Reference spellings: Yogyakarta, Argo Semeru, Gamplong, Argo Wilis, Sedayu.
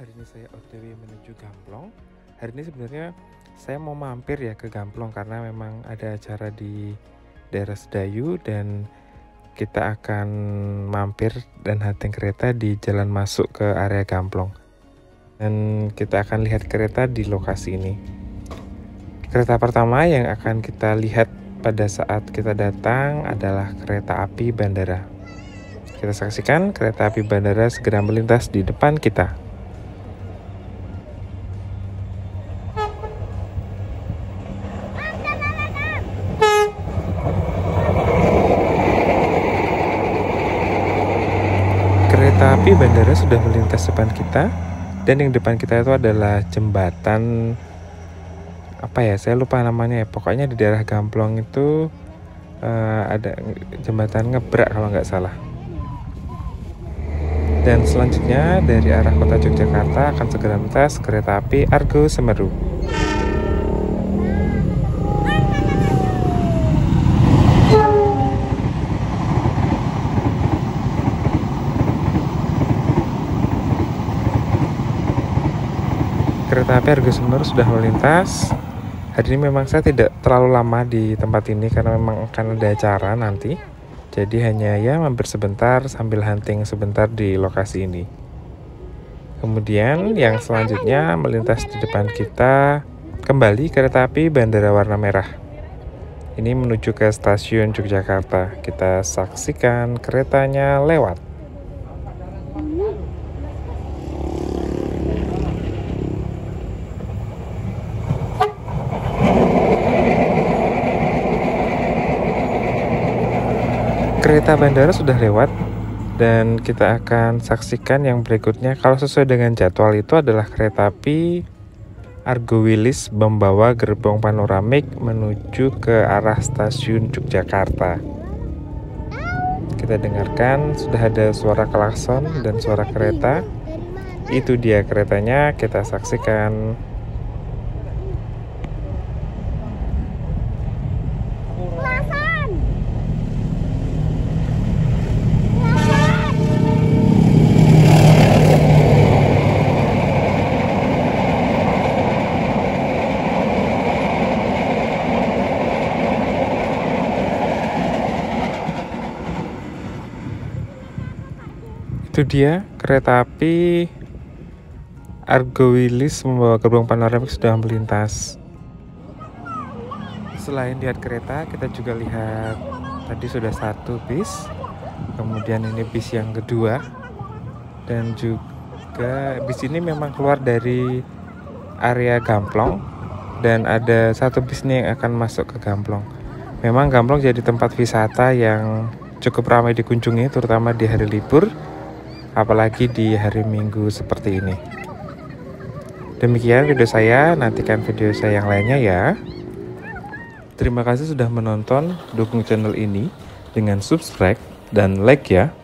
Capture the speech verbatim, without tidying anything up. hari ini saya O T W menuju Gamplong. Hari ini sebenarnya saya mau mampir ya ke Gamplong karena memang ada acara di daerah Sedayu dan kita akan mampir dan hanteng kereta di jalan masuk ke area Gamplong. Dan kita akan lihat kereta di lokasi ini. Kereta pertama yang akan kita lihat pada saat kita datang adalah kereta api bandara. Kita saksikan kereta api bandara segera melintas di depan kita. Kereta api bandara sudah melintas depan kita, dan yang depan kita itu adalah jembatan apa ya, saya lupa namanya ya, pokoknya di daerah Gamplong itu uh, ada jembatan ngebrak kalau nggak salah. Dan selanjutnya dari arah kota Yogyakarta akan segera melintas kereta api Argo Semeru. Kereta api Argo Semeru sudah melintas. Hari ini memang saya tidak terlalu lama di tempat ini karena memang akan ada acara nanti. Jadi hanya ya mampir sebentar sambil hunting sebentar di lokasi ini. Kemudian yang selanjutnya melintas di depan kita kembali kereta api bandara warna merah. Ini menuju ke stasiun Yogyakarta. Kita saksikan keretanya lewat. Kereta bandara sudah lewat dan kita akan saksikan yang berikutnya. Kalau sesuai dengan jadwal itu adalah kereta api Argo Wilis membawa gerbong panoramik menuju ke arah stasiun Yogyakarta. Kita dengarkan sudah ada suara klakson dan suara kereta. Itu dia keretanya, kita saksikan. Itu dia, kereta api Argo Wilis membawa gerbong panoramik sudah melintas. Selain lihat kereta, kita juga lihat tadi sudah satu bis, kemudian ini bis yang kedua, dan juga bis ini memang keluar dari area Gamplong dan ada satu bis ini yang akan masuk ke Gamplong. Memang Gamplong jadi tempat wisata yang cukup ramai dikunjungi, terutama di hari libur, apalagi di hari Minggu seperti ini. Demikian video saya, nantikan video saya yang lainnya ya. Terima kasih sudah menonton, dukung channel ini dengan subscribe dan like ya.